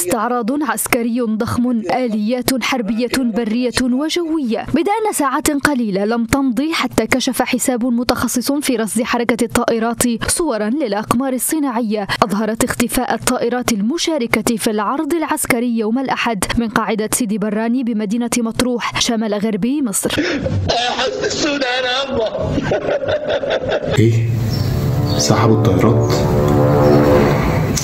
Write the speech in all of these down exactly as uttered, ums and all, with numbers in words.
استعراض عسكري ضخم، آليات حربية برية وجوية، بدأنا ساعات قليلة لم تمضي حتى كشف حساب متخصص في رصد حركة الطائرات صورا للأقمار الصناعية أظهرت اختفاء الطائرات المشاركة في العرض العسكري يوم الأحد من قاعدة سيدي براني بمدينة مطروح شمال غربي مصر. ايه؟ سحبوا الطائرات؟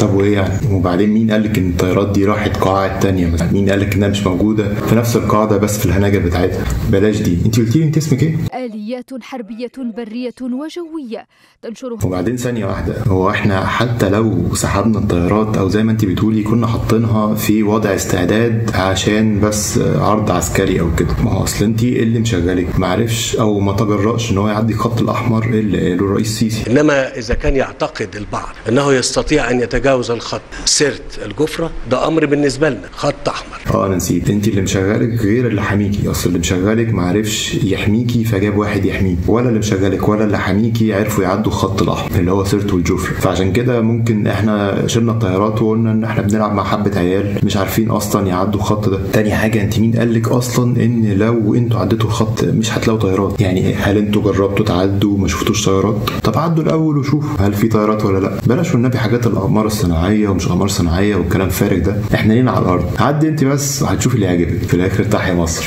طب وايه يعني؟ وبعدين مين قال لك ان الطائرات دي راحت قاعات تانية مثلا؟ مين قال لك انها مش موجودة في نفس القاعدة بس في الهناجر بتاعتها؟ بلاش دي، انت قلتي لي انت اسمك ايه؟ آليات حربية برية وجوية تنشرها. وبعدين ثانية واحدة، هو احنا حتى لو سحبنا الطائرات او زي ما انت بتقولي كنا حاطينها في وضع استعداد عشان بس عرض عسكري او كده، ما هو اصل انت اللي مشغلك ما عرفش او ما تجرأش ان هو يعدي الخط الاحمر اللي قاله الرئيس السيسي. انما اذا كان يعتقد البعض انه يستطيع ان يتجاوز تجاوز الخط سرت الجفرة، ده امر بالنسبه لنا خط احمر. اه انا نسيت، انت اللي مشغلك غير اللي حميكي، اصل اللي مشغلك ما عرفش يحميكي فجاب واحد يحميك، ولا اللي مشغلك ولا اللي حميكي عرفوا يعدوا الخط الاحمر اللي هو سرت والجفرة، فعشان كده ممكن احنا شلنا الطيارات وقلنا ان احنا بنلعب مع حبه عيال مش عارفين اصلا يعدوا الخط ده. تاني حاجه، انت مين قال لك اصلا ان لو انتوا عديتوا الخط مش هتلاقوا طيارات؟ يعني هل انتوا جربتوا تعدوا وما شفتوش طيارات؟ طب عدوا الاول وشوفوا هل في طيارات ولا لا. بلاش والنبي حاجات الاقمار صناعيه ومش اقمار صناعيه والكلام الفارغ ده، احنا لينا على الارض، عدي انت بس هتشوفي اللي يعجبك في الاخر. تحيا مصر.